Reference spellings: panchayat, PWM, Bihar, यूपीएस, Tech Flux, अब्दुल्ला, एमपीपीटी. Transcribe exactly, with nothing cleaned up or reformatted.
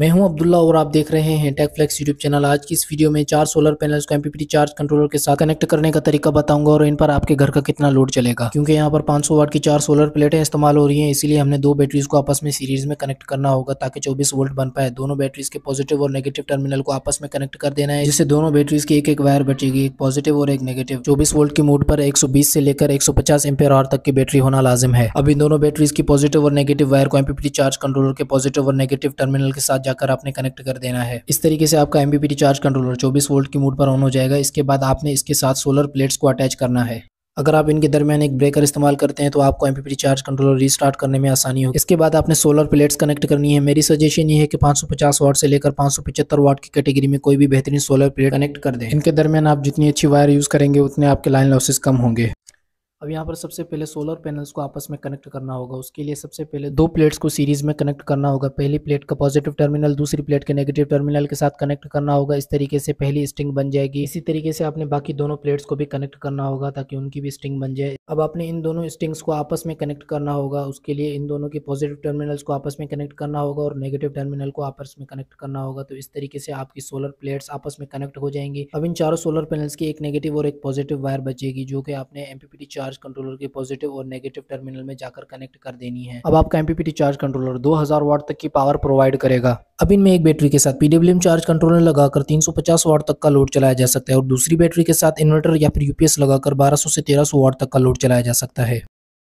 मैं हूं अब्दुल्ला और आप देख रहे हैं टेक फ्लेक्स यूट्यूब चैनल। आज की इस वीडियो में चार सोलर पैनल्स को एमपीपीटी चार्ज कंट्रोलर के साथ कनेक्ट करने का तरीका बताऊंगा और इन पर आपके घर का कितना लोड चलेगा, क्योंकि यहां पर पाँच सौ वाट की चार सोलर प्लेटें इस्तेमाल हो रही हैं। इसीलिए हमने दो बैटरीज को आपस में सीरीज में कनेक्ट करना होगा ताकि चौबीस वोल्ट बन पाए। दोनों बैटरीज के पॉजिटिव और नेगेटिव टर्मिनल को आपस में कनेक्ट कर देना है, जिससे दोनों बैटरीज की एक एक वायर बचेगी, एक पॉजिटिव और एक नेगेटिव। चौबीस वोल्ट की मोड पर एक सौ बीस से लेकर एक सौ पचास एम्पियर आवर तक की बैटरी होना लाजिम है। अब इन दोनों बैटरीज की पॉजिटिव और नेगेटिव वायर को एमपीपीटी चार्ज कंट्रोलर के पॉजिटिव और नेगेटिव टर्मिनल के साथ कर आपने कनेक्ट कर देना है। इस तरीके से आपका एमपीपीटी चार्ज कंट्रोलर चौबीस वोल्ट की मोड पर ऑन हो जाएगा। इसके बाद आपने इसके साथ सोलर प्लेट्स को अटैच करना है। अगर आप इनके दरमियान एक ब्रेकर इस्तेमाल करते हैं तो आपको एमपीपीटी चार्ज कंट्रोलर रीस्टार्ट करने में आसानी होगी। इसके बाद आपने सोलर प्लेट्स कनेक्ट करनी है। मेरी सजेशन ये है कि पाँच सौ पचास वाट से लेकर पाँच सौ पचहत्तर वाट की कैटेगरी में कोई भी बेहतरीन सोलर प्लेट कनेक्ट कर दें। इनके दरमियान आप जितनी अच्छी वायर यूज़ करेंगे उतने आपके लाइन लॉसेस कम होंगे। अब यहाँ पर सबसे पहले सोलर पैनल्स को आपस में कनेक्ट करना होगा। उसके लिए सबसे पहले दो प्लेट्स को सीरीज़ में कनेक्ट करना होगा। पहली प्लेट का पॉजिटिव टर्मिनल दूसरी प्लेट के नेगेटिव टर्मिनल के साथ कनेक्ट करना होगा। इस तरीके से पहली स्ट्रिंग बन जाएगी। इसी तरीके से आपने बाकी दोनों प्लेट्स को भी कनेक्ट करना होगा ताकि उनकी भी स्ट्रिंग बन जाए। अब आपने इन दोनों स्ट्रिंग्स को आपस में कनेक्ट करना होगा। उसके लिए इन दोनों के पॉजिटिव टर्मिनल्स को आपस में कनेक्ट करना होगा और नेगेटिव टर्मिनल को आपस में कनेक्ट करना होगा। तो इस तरीके से आपकी सोलर प्लेट्स आपस में कनेक्ट हो जाएंगी। अब इन चारों सोलर पैनल्स की एक नेगेटिव और एक पॉजिटिव वायर बचेगी, जो कि आपने एमपीपीटी चार्ज चार्ज कंट्रोलर के पॉजिटिव और नेगेटिव टर्मिनल में जाकर कनेक्ट कर देनी है। अब आपका एमपीपीटी चार्ज कंट्रोलर दो हज़ार वाट तक की पावर प्रोवाइड करेगा। अब इनमें एक बैटरी के साथ पीडब्ल्यूएम चार्ज कंट्रोलर लगाकर तीन सौ पचास वाट तक का लोड चलाया जा सकता है और दूसरी बैटरी के साथ इन्वर्टर या फिर यूपीएस लगाकर बारह सौ से तेरह सौ वाट तक का लोड चलाया जा सकता है।